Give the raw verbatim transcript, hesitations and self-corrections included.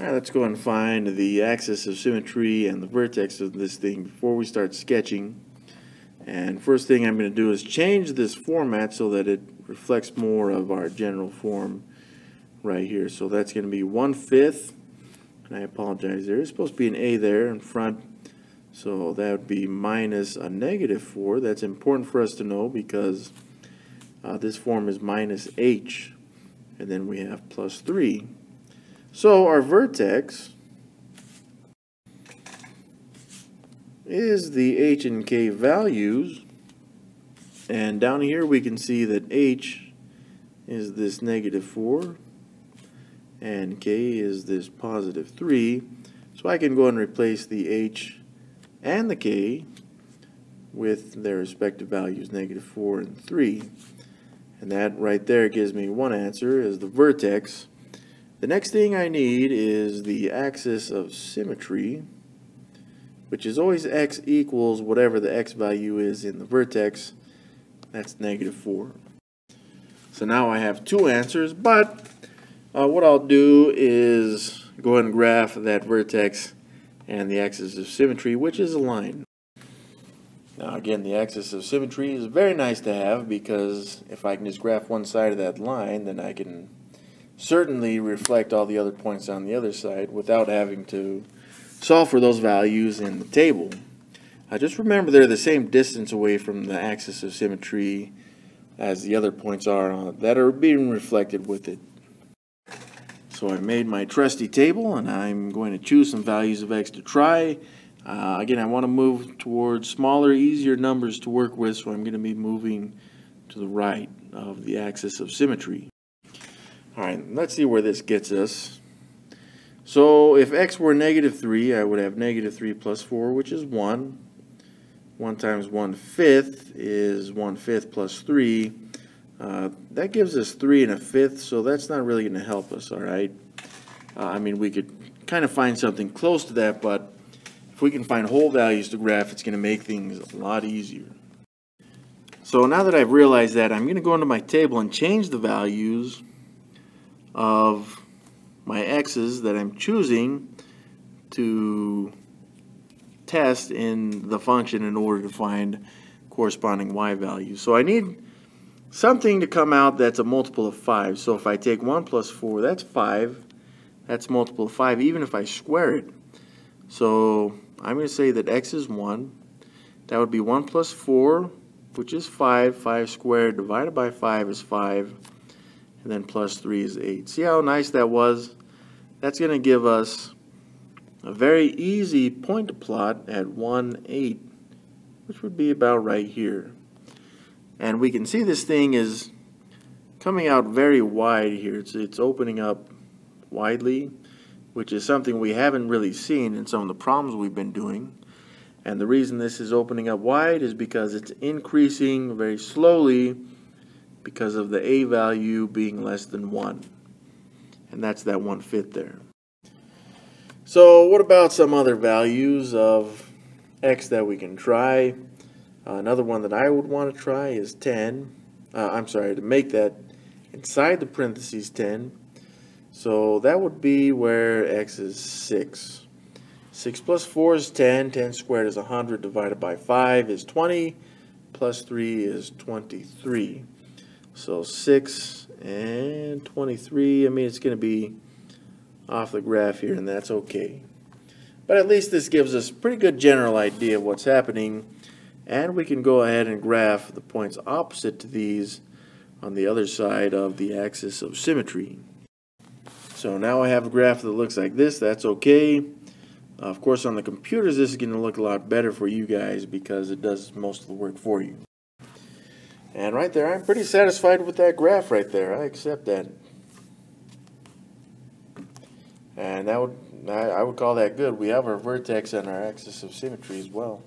All right, let's go and find the axis of symmetry and the vertex of this thing before we start sketching. And first thing I'm going to do is change this format so that it reflects more of our general form right here. So that's going to be one fifth. And I apologize, there is supposed to be an A there in front. So that would be minus a negative four. That's important for us to know because uh, this form is minus H. And then we have plus three. So our vertex is the H and K values. And down here we can see that H is this negative four. And K is this positive three. So I can go and replace the H and the K with their respective values, negative four and three. And that right there gives me one answer, is the vertex. The next thing I need is the axis of symmetry, which is always x equals whatever the x value is in the vertex. That's negative four. So now I have two answers, but uh, what I'll do is go ahead and graph that vertex and the axis of symmetry, which is a line. Now again, the axis of symmetry is very nice to have because if I can just graph one side of that line, then I can certainly reflect all the other points on the other side without having to solve for those values in the table. Uh, just remember they're the same distance away from the axis of symmetry as the other points are that are being reflected with it. So I made my trusty table, and I'm going to choose some values of x to try. Uh, again, I want to move towards smaller, easier numbers to work with, so I'm going to be moving to the right of the axis of symmetry. All right, let's see where this gets us. So if x were negative three, I would have negative three plus four, which is one. one times one fifth is one fifth plus three. Uh, that gives us three and a fifth, so that's not really going to help us, all right? Uh, I mean, we could kind of find something close to that, but if we can find whole values to graph, it's going to make things a lot easier. So now that I've realized that, I'm going to go into my table and change the values of my x's that I'm choosing to test in the function in order to find corresponding y values. So I need something to come out that's a multiple of five. So if I take one plus four, that's five. That's multiple of five, even if I square it. So I'm going to say that x is one. That would be one plus four, which is five. five squared divided by five is five. And then plus three is eight. See how nice that was? That's going to give us a very easy point to plot at one, eight, which would be about right here. And we can see this thing is coming out very wide here. It's, it's opening up widely, which is something we haven't really seen in some of the problems we've been doing. And the reason this is opening up wide is because it's increasing very slowly because of the a value being less than one. And that's that one fifth there. So what about some other values of x that we can try? Uh, another one that I would want to try is ten. Uh, I'm sorry, to make that inside the parentheses ten. So that would be where x is six. six plus four is ten. ten squared is one hundred divided by five is twenty. Plus three is twenty-three. So six and twenty-three, I mean, it's going to be off the graph here, and that's okay. But at least this gives us a pretty good general idea of what's happening. And we can go ahead and graph the points opposite to these on the other side of the axis of symmetry. So now I have a graph that looks like this. That's okay. Of course, on the computers, this is going to look a lot better for you guys because it does most of the work for you. And right there, I'm pretty satisfied with that graph right there. I accept that. And that would, I would call that good. We have our vertex and our axis of symmetry as well.